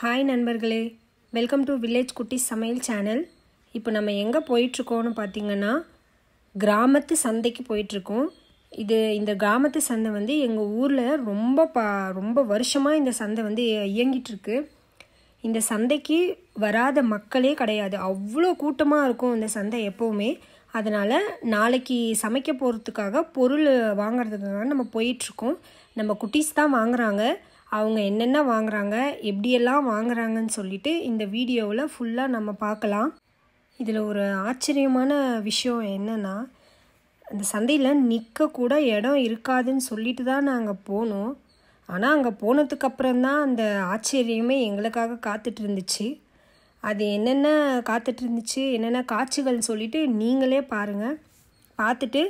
Hi Nanbargale, welcome to Village Kutty Samail Channel. இப்போ நம்ம எங்க போயிட்டு இருக்கோம்னு பாத்தீங்கன்னா கிராமத்து சந்தைக்கு போயிட்டு இருக்கோம். இந்த கிராமத்து சந்தை வந்து எங்க ஊர்ல ரொம்ப வருஷமா இந்த சந்தை வந்து இயங்கிட்டு இருக்கு. இந்த சந்தைக்கு வராத மக்களே கிடையாது. அவ்ளோ கூட்டமா இருக்கும் இந்த சந்தை எப்பவுமே. அதனால நாளைக்கு சமைக்க போறதுக்காக பொருள் வாங்குறதுக்காக நம்ம போயிட்டு இருக்கோம். நம்ம குட்டீஸ் தான் வாங்குறாங்க. அவங்க என்னென்ன வாங்குறாங்க எப்படி எல்லாம் வாங்குறாங்கன்னு சொல்லிட்டு இந்த வீடியோவுல ஃபுல்லா நம்ம பார்க்கலாம். இதுல ஒரு ஆச்சரியமான விஷயம் என்னன்னா அந்த சந்தையில நிக்க கூட இடம் இருக்காதுன்னு சொல்லிட்டு தான் நாங்க போனோம். ஆனா அங்க போனதுக்கு அப்புறம் தான் அந்த ஆச்சரியமே எங்களுக்காக காத்துட்டு இருந்துச்சு. அது என்னென்ன காத்துட்டு இருந்துச்சு என்னென்ன காட்சிகள் சொல்லிட்டு நீங்களே பாருங்க. பார்த்துட்டு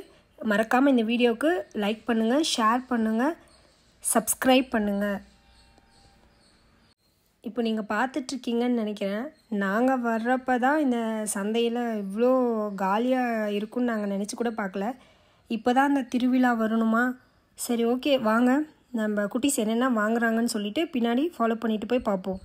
மறக்காம இந்த வீடியோக்கு லைக் பண்ணுங்க, ஷேர் பண்ணுங்க, சப்ஸ்கிரைப் பண்ணுங்க. இப்போ நீங்க பார்த்துட்டு இருக்கீங்கன்னு நினைக்கிறேன். நாங்க வர்றப்ப தான் இந்த சந்தையில இவ்ளோ காலியா இருக்குன்னு நாங்க நினைச்சு கூட பார்க்கல. இப்போதான் அந்த திருவிழா வரணுமா, சரி ஓகே வாங்க நம்ம குட்டீஸ் என்னென்ன வாங்குறாங்கன்னு சொல்லிட்டு பின்னாடி ஃபாலோ பண்ணிட்டு போய் பார்ப்போம்.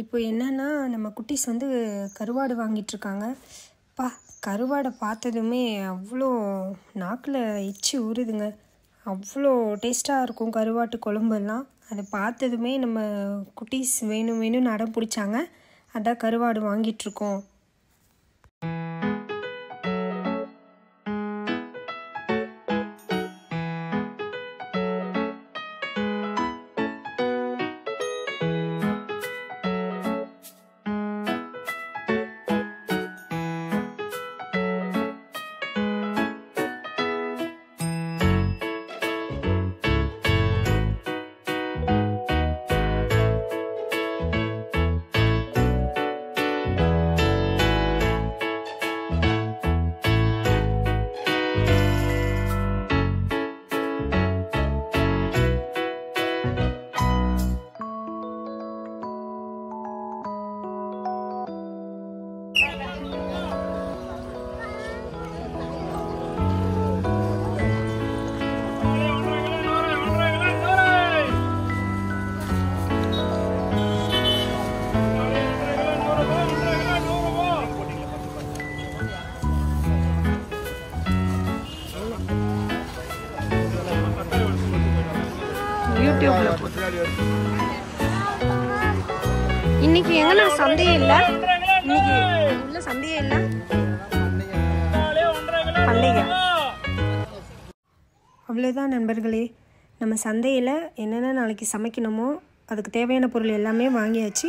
இப்போ என்னன்னா நம்ம குட்டீஸ் வந்து கருவாடு வாங்கிட்டு இருக்காங்க. பா கருவாடை பார்த்ததுமே அவ்வளோ நாக்கில் இச்சி ஊறுதுங்க. அவ்வளோ டேஸ்ட்டாக இருக்கும் கருவாட்டு குழம்பெல்லாம். அதை பார்த்ததுமே நம்ம குட்டீஸ் வேணும்னு அடம் பிடிச்சாங்க. அதான் கருவாடு வாங்கிட்டுருக்கோம். வீடியோ உள்ள போடுறேன். இன்னைக்கு எங்கனா சண்டே இல்ல. இன்னைக்கு இல்ல சண்டே இல்ல. பண்டையா. அவ்வளவுதான் நண்பர்களே. நம்ம சண்டையில என்னென்ன நாளைக்கு சமைக்கணுமோ அதுக்கு தேவையான பொருள் எல்லாமே வாங்கியாச்சு.